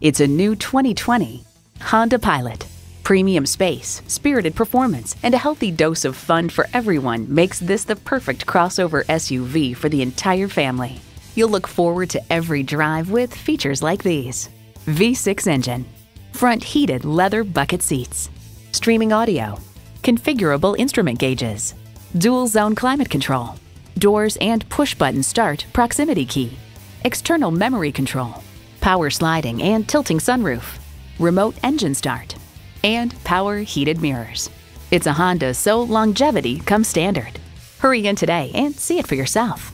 It's a new 2020 Honda Pilot. Premium space, spirited performance, and a healthy dose of fun for everyone makes this the perfect crossover SUV for the entire family. You'll look forward to every drive with features like these: V6 engine, front heated leather bucket seats, streaming audio, configurable instrument gauges, dual zone climate control, doors and push button start proximity key, external memory control, power sliding and tilting sunroof, remote engine start, and power heated mirrors. It's a Honda, so longevity comes standard. Hurry in today and see it for yourself.